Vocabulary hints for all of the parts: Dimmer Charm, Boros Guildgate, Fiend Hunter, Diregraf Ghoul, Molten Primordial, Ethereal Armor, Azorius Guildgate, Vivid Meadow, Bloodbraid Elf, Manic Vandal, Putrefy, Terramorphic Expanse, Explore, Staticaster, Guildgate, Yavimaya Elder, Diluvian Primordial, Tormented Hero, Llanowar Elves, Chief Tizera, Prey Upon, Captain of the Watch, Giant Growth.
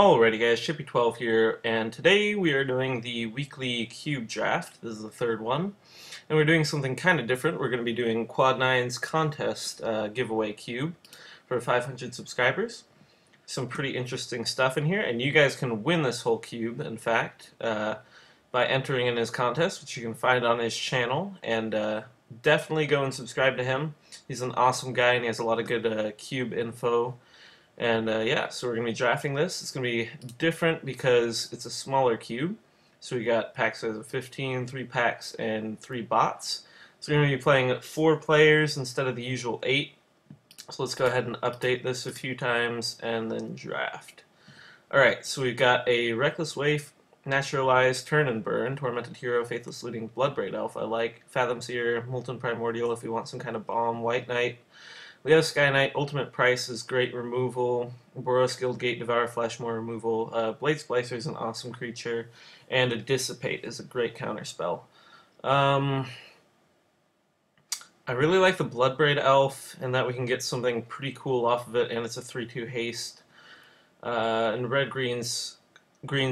Alrighty guys, Chippy12 here, and today we are doing the weekly cube draft. This is the third one, and we're doing something kind of different. We're going to be doing Quad 9's contest giveaway cube for 500 subscribers. Some pretty interesting stuff in here, and you guys can win this whole cube, in fact, by entering in his contest, which you can find on his channel, and definitely go and subscribe to him. He's an awesome guy, and he has a lot of good cube info. And yeah, so we're going to be drafting this. It's going to be different because it's a smaller cube. So we got pack size of 15, 3 packs, and 3 bots. So we're going to be playing 4 players instead of the usual 8. So let's go ahead and update this a few times and then draft. Alright, so we've got a Reckless Waif, Naturalized, Turn and Burn, Tormented Hero, Faithless Looting, Bloodbraid Elf. I like Fathom Seer, Molten Primordial if you want some kind of bomb, White Knight. We have Sky Knight, Ultimate Price is great removal, Boros, Guildgate, Devour Flesh, more removal, Blade Splicer is an awesome creature, and a Dissipate is a great counter spell. I really like the Bloodbraid Elf, in that we can get something pretty cool off of it, and it's a 3-2 haste. And green's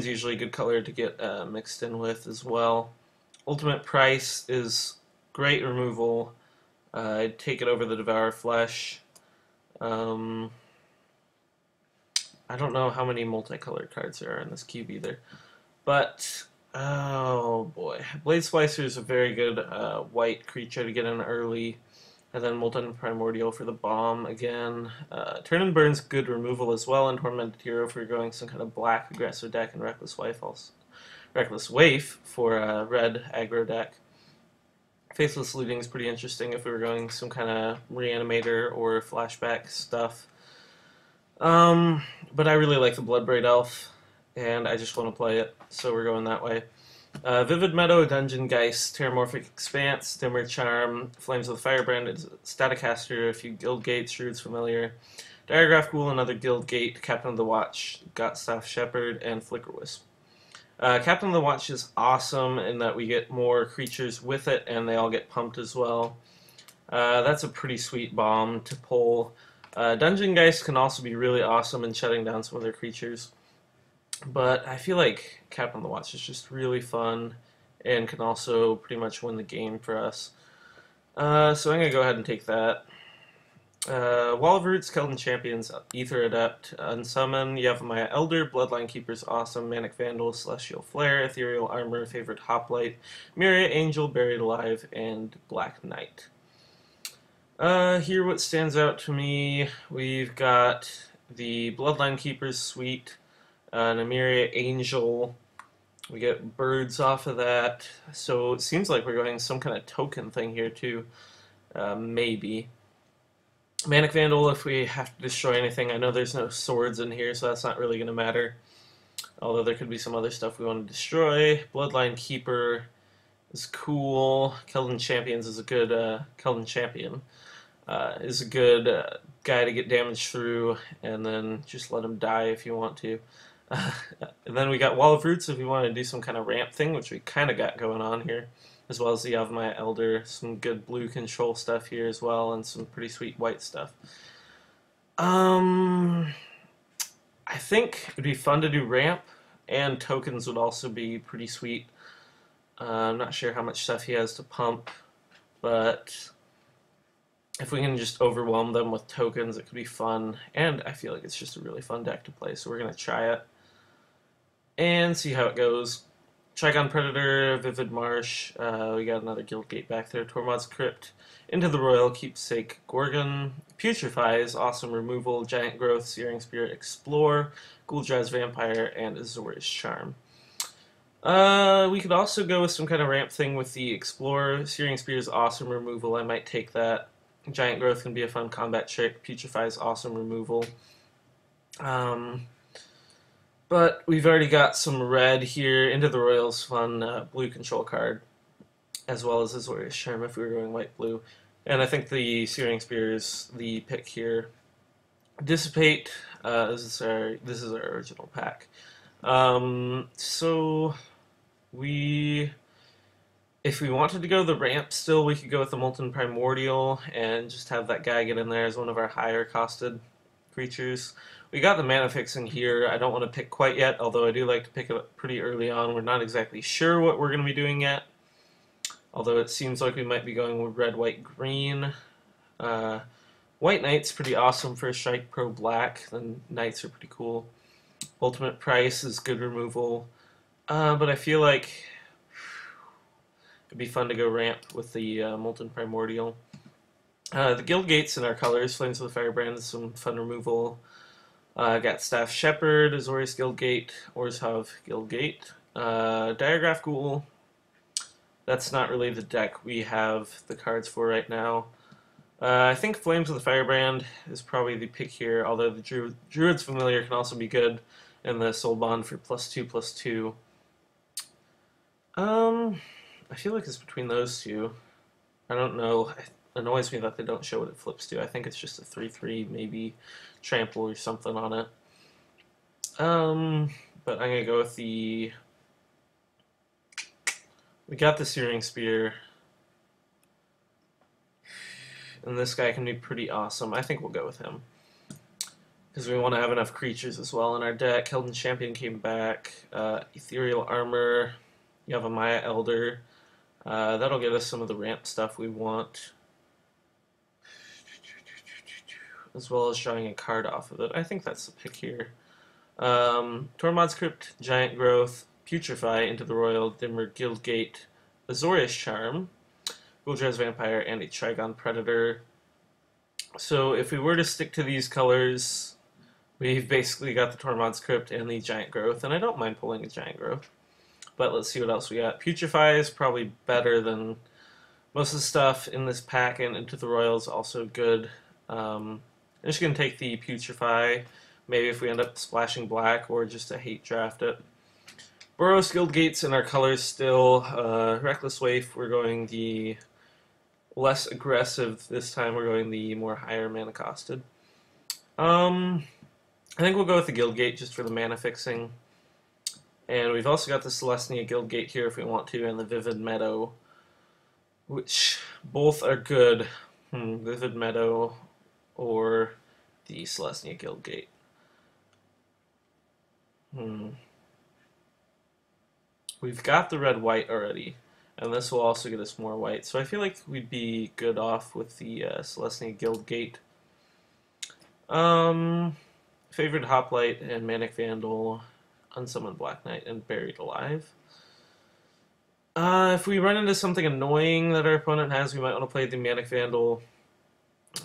usually a good color to get mixed in with as well. Ultimate Price is great removal. I'd take it over the Devour Flesh. I don't know how many multicolored cards there are in this cube either. But, oh boy. Blade Splicer is a very good white creature to get in early. And then Molten Primordial for the bomb again. Turn and Burn's good removal as well. And Tormented Hero for going some kind of black aggressive deck. And Reckless Waif for a red aggro deck. Faithless Looting is pretty interesting if we were going some kind of reanimator or flashback stuff. But I really like the Bloodbraid Elf, and I just want to play it, so we're going that way. Vivid Meadow, Dungeon Geist, Terramorphic Expanse, Dimmer Charm, Flames of the Firebrand, it's a Staticaster, a few Guildgate, Shrewd's Familiar, Diregraf Ghoul, another Guildgate, Captain of the Watch, Gotstaff Shepherd, and Flicker Wisp. Captain of the Watch is awesome in that we get more creatures with it, and they all get pumped as well. That's a pretty sweet bomb to pull. Dungeon Geist can also be really awesome in shutting down some of their creatures. But I feel like Captain of the Watch is just really fun and can also pretty much win the game for us. So I'm going to go ahead and take that. Wall of Roots, Keldon Champions, Ether Adept, Unsummon, Yavimaya Elder, Bloodline Keepers, Awesome, Manic Vandal, Celestial Flare, Ethereal Armor, Favorite Hoplite, Myria Angel, Buried Alive, and Black Knight. Here what stands out to me, we've got the Bloodline Keepers suite, an Myria Angel, we get birds off of that, so it seems like we're going some kind of token thing here too, maybe. Manic Vandal, if we have to destroy anything. I know there's no swords in here, so that's not really going to matter. Although there could be some other stuff we want to destroy. Bloodline Keeper is cool. Keldon Champions is a good guy to get damage through, and then just let him die if you want to. And then we got Wall of Roots if we want to do some kind of ramp thing, which we kind of got going on here. As well as the Yavimaya Elder, some good blue control stuff here as well, and some pretty sweet white stuff. I think it would be fun to do ramp, and tokens would also be pretty sweet. I'm not sure how much stuff he has to pump, but if we can just overwhelm them with tokens, it could be fun, and I feel like it's just a really fun deck to play, so we're going to try it and see how it goes. Trigon Predator, Vivid Marsh, we got another Guildgate back there, Tormod's Crypt, Into the Royal, Keepsake Gorgon, Putrefy is awesome removal, Giant Growth, Searing Spear, Explore, Guildgate Vampire, and Azorius Charm. We could also go with some kind of ramp thing with the Explore. Searing Spear is awesome removal, I might take that. Giant Growth can be a fun combat trick, Putrefy is awesome removal. But we've already got some red here. Into the Royal's fun blue control card, as well as Azorius Charm if we were going white-blue. And I think the Searing Spear is the pick here. Dissipate, this is our original pack. So if we wanted to go the ramp still, we could go with the Molten Primordial and just have that guy get in there as one of our higher costed creatures. We got the mana fix in here. I don't want to pick quite yet, although I do like to pick it up pretty early on. We're not exactly sure what we're going to be doing yet, although it seems like we might be going with red, white, green. White Knight's pretty awesome for a strike pro black. The Knights are pretty cool. Ultimate Price is good removal, but I feel like it'd be fun to go ramp with the Molten Primordial. The Guildgate's in our colors. Flames of the Firebrand is some fun removal. Got Staff Shepherd, Azorius Guildgate, Orzhov Guildgate. Diregraf Ghoul. That's not really the deck we have the cards for right now. I think Flames of the Firebrand is probably the pick here, although the Druid's Familiar can also be good, and the Soul Bond for +2/+2. I feel like it's between those two. I don't know. It annoys me that they don't show what it flips to. I think it's just a 3/3, maybe trample or something on it. But I'm going to go with the... We got the Searing Spear. And this guy can be pretty awesome. I think we'll go with him, because we want to have enough creatures as well in our deck. Keldon Champion came back. Ethereal Armor. Yavimaya Elder. That'll get us some of the ramp stuff we want, as well as drawing a card off of it. I think that's the pick here. Tormod's Crypt, Giant Growth, Putrefy, Into the Royal, Dimmer, Guildgate, Azorius Charm, Gul'dras Vampire, and a Trigon Predator. So if we were to stick to these colors, we've basically got the Tormod's Crypt and the Giant Growth, and I don't mind pulling a Giant Growth. But let's see what else we got. Putrefy is probably better than most of the stuff in this pack, and Into the Royal is also good. I'm just going to take the Putrefy, maybe if we end up splashing black, or just to hate draft it. Boros Guildgate's in our colors still. Reckless Waif, we're going the less aggressive this time. We're going the more higher mana costed. I think we'll go with the Guildgate just for the mana fixing, and we've also got the Celestia Guildgate here if we want to, and the Vivid Meadow, which both are good. Vivid Meadow or the Celestia Guildgate. We've got the red white already, and this will also get us more white, so I feel like we'd be good off with the Celestia Guildgate. Favored Hoplite and Manic Vandal, Unsummoned Black Knight, and Buried Alive. If we run into something annoying that our opponent has, we might want to play the Manic Vandal.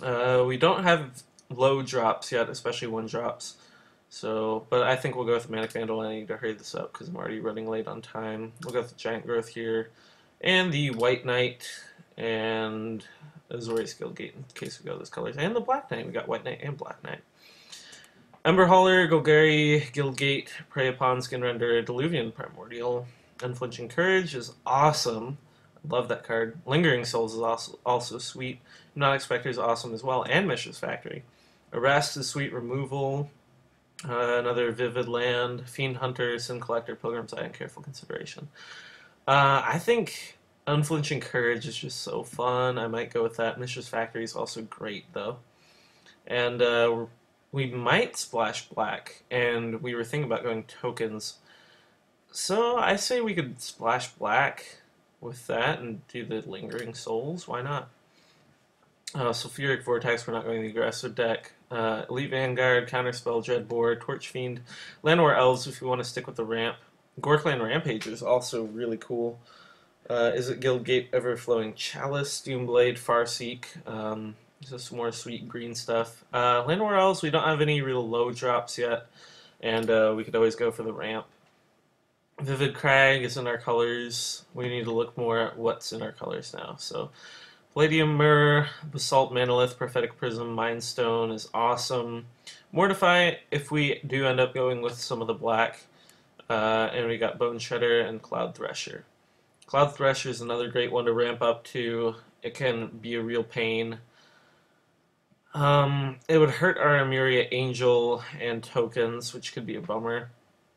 We don't have low drops yet, especially 1-drops. So, but I think we'll go with the Manic Vandal. I need to hurry this up because I'm already running late on time. We'll go with the Giant Growth here, and the White Knight, and Azorius Guildgate in case we go those colors, and the Black Knight. We got White Knight and Black Knight. Emberhauler, Golgari, Guildgate, Prey Upon, Skin Render, Diluvian Primordial. Unflinching Courage is awesome. Love that card. Lingering Souls is also sweet. Non-Expector is awesome as well, and Mishra's Factory. Arrest is sweet removal. Another Vivid Land, Fiend Hunter, Sin Collector, Pilgrim's Eye, and Careful Consideration. I think Unflinching Courage is just so fun. I might go with that. Mishra's Factory is also great, though. And we might splash black, and we were thinking about going tokens. So I say we could splash black with that and do the Lingering Souls. Why not? Sulfuric Vortex, we're not going the aggressive deck. Elite Vanguard, Counterspell, Dreadbore, Torch Fiend, Llanowar Elves if we want to stick with the ramp. Gorkland Rampager is also really cool. Is it Guildgate, Everflowing Chalice, Doomblade, Farseek. So some more sweet green stuff. Llanowar Elves, we don't have any real low drops yet, and we could always go for the ramp. Vivid Crag is in our colors. We need to look more at what's in our colors now. So Palladium Mirror, Basalt Monolith, Prophetic Prism, Mind Stone is awesome. Mortify, if we do end up going with some of the black, and we got Bone Shredder and Cloud Thresher. Cloud Thresher is another great one to ramp up to. It can be a real pain. It would hurt our Emeria Angel and tokens, which could be a bummer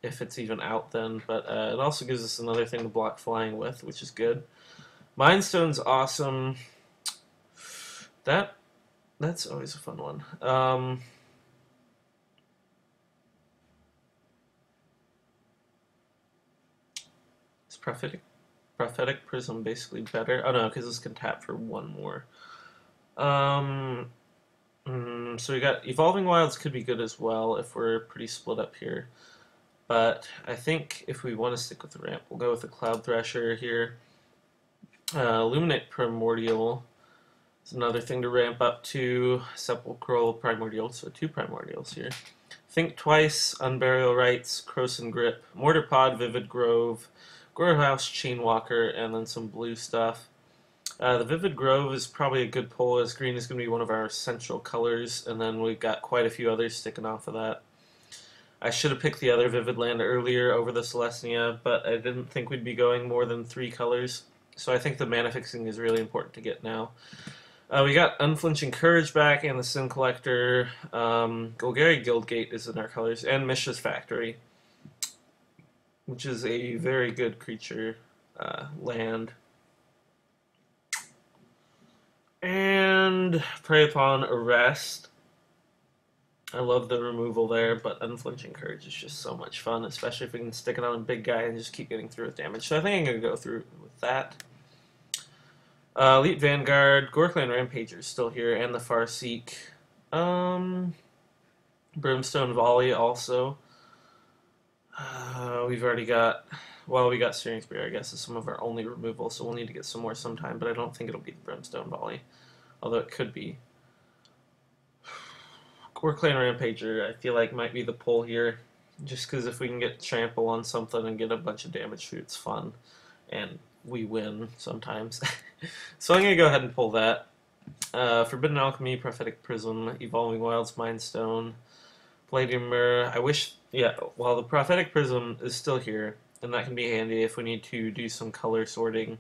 if it's even out then, but it also gives us another thing to block flying with, which is good. Mind Stone's awesome. That's always a fun one. It's prophetic prism basically better. Oh no, because this can tap for one more. So we got Evolving Wilds could be good as well if we're pretty split up here. But I think if we want to stick with the ramp, we'll go with the Cloud Thresher here. Illuminate Primordial is another thing to ramp up to. Sepulchral Primordial, so two Primordials here. Think Twice, Unburial Rites, Croson Grip, Mortar Pod, Vivid Grove, Growhouse, Chainwalker, and then some blue stuff. The Vivid Grove is probably a good pull, as green is going to be one of our essential colors, and then we've got quite a few others sticking off of that. I should have picked the other Vivid Land earlier over the Celestia, but I didn't think we'd be going more than three colors, so I think the mana fixing is really important to get now. We got Unflinching Courage back and the Sin Collector. Golgari Guildgate is in our colors, and Mishra's Factory, which is a very good creature land. And Prey Upon Arrest. I love the removal there, but Unflinching Courage is just so much fun, especially if we can stick it on a big guy and just keep getting through with damage. So I think I'm going to go through with that. Elite Vanguard, Gorkland Rampager is still here, and the Farseek. Brimstone Volley also. We've already got, well, we got Searing Spear, I guess, is some of our only removal, so we'll need to get some more sometime, but I don't think it'll be the Brimstone Volley, although it could be. Gorkland Rampager, I feel like, might be the pull here, just because if we can get Trample on something and get a bunch of damage through, it's fun, and we win sometimes. So I'm going to go ahead and pull that. Forbidden Alchemy, Prophetic Prism, Evolving Wilds, Mindstone, Palladium Mirror. I wish, yeah, well, the Prophetic Prism is still here, and that can be handy if we need to do some color sorting.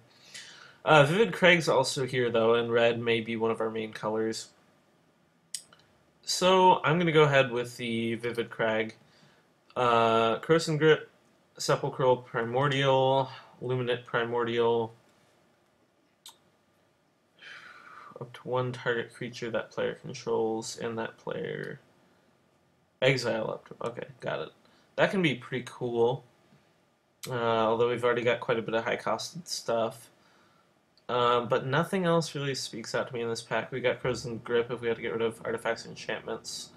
Vivid Craig's also here, though, and red may be one of our main colors. So I'm going to go ahead with the Vivid Crag. Croson Grip, Sepulchral Primordial, Luminate Primordial. Up to one target creature that player controls, and that player exile up to. Okay, got it. That can be pretty cool. Although we've already got quite a bit of high-costed stuff. But nothing else really speaks out to me in this pack. We got Croson Grip if we had to get rid of artifacts and enchantments.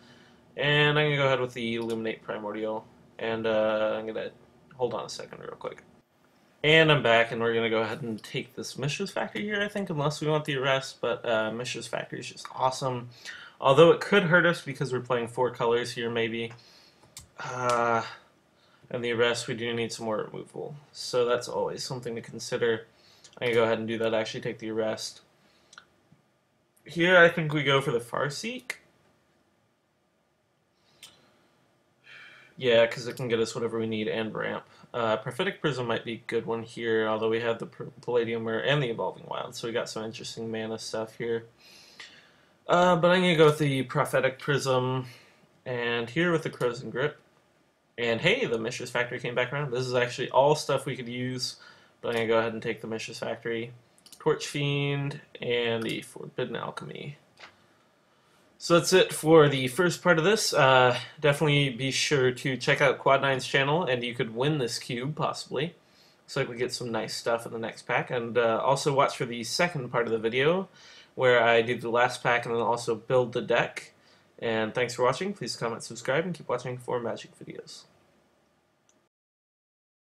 And I'm going to go ahead with the Illuminate Primordial. And I'm going to hold on a second real quick. And I'm back, and we're going to go ahead and take this Mishra's Factory here, I think, unless we want the Arrest, but Mishra's Factory is just awesome. Although it could hurt us because we're playing four colors here, maybe. And the Arrest, we do need some more removal, so that's always something to consider. I'm going to go ahead and do that, actually take the Arrest. Here, I think we go for the Farseek. Yeah, because it can get us whatever we need and ramp. Prophetic Prism might be a good one here, although we have the Palladium Mirror and the Evolving Wild, so we got some interesting mana stuff here. But I'm going to go with the Prophetic Prism, and here with the Croson Grip. And hey, the Mishra's Factory came back around. This is actually all stuff we could use, but I'm going to go ahead and take the Mishra's Factory. Torch Fiend, and the Forbidden Alchemy. So that's it for the first part of this. Definitely be sure to check out Quad9's channel, and you could win this cube, possibly. Looks like we get some nice stuff in the next pack. And also watch for the second part of the video, where I do the last pack and then also build the deck. And thanks for watching. Please comment, subscribe, and keep watching for Magic videos.